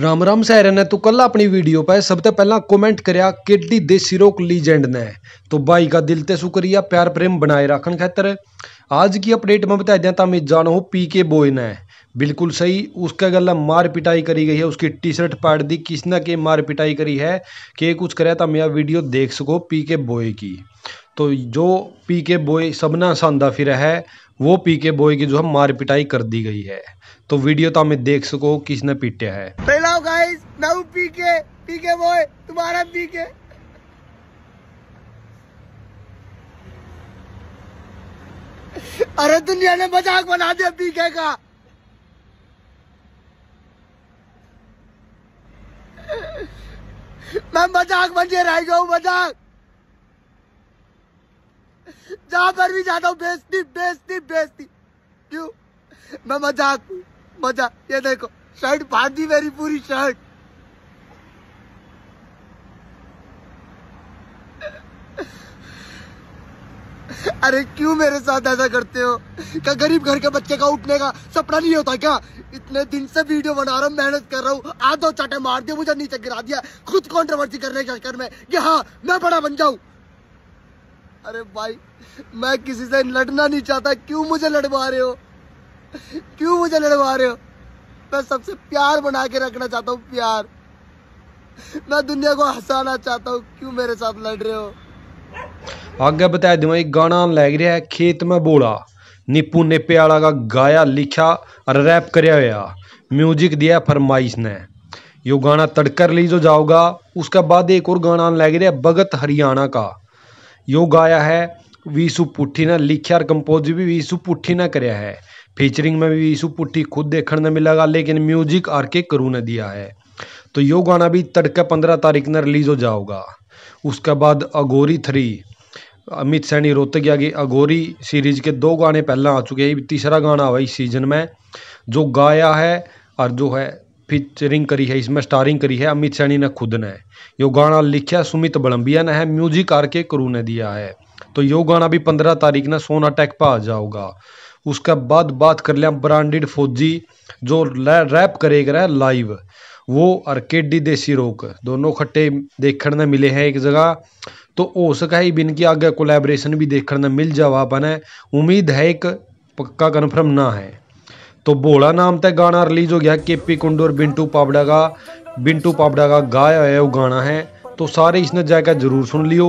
राम राम सह रहना। तू कल अपनी वीडियो पर सबसे पहला कमेंट करया केडी देसीरोक लीजेंड ने, तो भाई का दिल ते शुक्रिया प्यार प्रेम बनाए रखने खातर। आज की अपडेट में बता दें मैं जानो पीके बॉय ने बिल्कुल सही उसके गला मार पिटाई करी गई है, उसकी टी शर्ट पाट दी, किसने के मार पिटाई करी है के कुछ करे तो मैं वीडियो देख सको पीके बॉय की। तो जो पीके बॉय सबना सांदा फिर है वो पीके बॉय की जो है मार पिटाई कर दी गई है, तो वीडियो तो हमें देख सको किसने पीटा है। हेलो गाइस, मैं हूं पीके बॉय तुम्हारा पीके। अरे दुनिया ने मजाक बना दिया पीके का। मैं मजाक बन रह जाऊं, मजाक जहां पर भी जाता हूँ बेइज्जती बेइज्जती बेइज्जती। क्यों मैं मजाक मजाक। ये देखो शर्ट फाड़ दी मेरी पूरी शर्ट। अरे क्यों मेरे साथ ऐसा करते हो? क्या गरीब घर के बच्चे का उठने का सपना नहीं होता क्या? इतने दिन से वीडियो बना रहा हूँ, मेहनत कर रहा हूँ, आधो चाटे मार दिया, मुझे नीचे गिरा दिया खुद कॉन्ट्रोवर्सी करने के चक्कर में कि हाँ मैं बड़ा बन जाऊं। अरे भाई मैं किसी से लड़ना नहीं चाहता, क्यों मुझे लड़वा रहे हो? क्यों मुझे लड़वा रहे हो? मैं सबसे प्यार बना के रखना चाहता हूँ, प्यार। मैं दुनिया को हंसाना चाहता हूँ, क्यों मेरे साथ लड़ रहे हो? आगे बता दूं एक गाना लग रहा है खेत में भोला, निपुण ने प्याला का गाया लिखा और रैप करया हुआ, म्यूजिक दिया फरमाइश ने। यो गाना तड़कर ली जो जाओगा। उसके बाद एक और गाना लग रहा है भगत हरियाणा का, यो गाया है विशु पुठी ने, लिखा और कंपोज भी विशु पुठी ने कराया है, फीचरिंग में भी विशु पुठी खुद देखने मिलेगा, लेकिन म्यूजिक आर के करू ने दिया है। तो यो गाना भी तड़के 15 तारीख ने रिलीज हो जाओगा। उसके बाद अघोरी 3 अमित सैनी रोहतकिया की अघोरी सीरीज के 2 गाने पहले आ चुके हैं, तीसरा गाना हुआ इस सीजन में, जो गाया है और जो है फीचरिंग करी है, इसमें स्टारिंग करी है अमित सैनी ने खुद ने। यो गाना लिखा सुमित बलम्बिया ने है, म्यूजिक आर के करू ने दिया है। तो यो गाना भी 15 तारीख ने सोना टैक पर आ जाओगा। उसके बाद बात कर लिया ब्रांडेड फौजी जो रैप करेगा लाइव, वो और केडी देसीरोक दोनों खट्टे देखने में मिले हैं एक जगह, तो हो सका है इनकी आगे कोलैबोरेशन भी देखने मिल जावा। अपन है उम्मीद है, एक पक्का कन्फर्म ना है। तो भोला नाम तक गाना रिलीज हो गया केपी पी कु और बिंटू पावडा का गाया है वो गाना है, तो सारे इसने जाकर जरूर सुन लियो।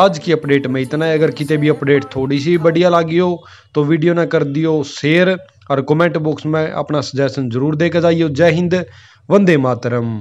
आज की अपडेट में इतना है, अगर कितने भी अपडेट थोड़ी सी बढ़िया लगी हो तो वीडियो ना कर दियो शेयर और कमेंट बॉक्स में अपना सजेशन जरूर देकर जाइयो। जय हिंद, वंदे मातरम।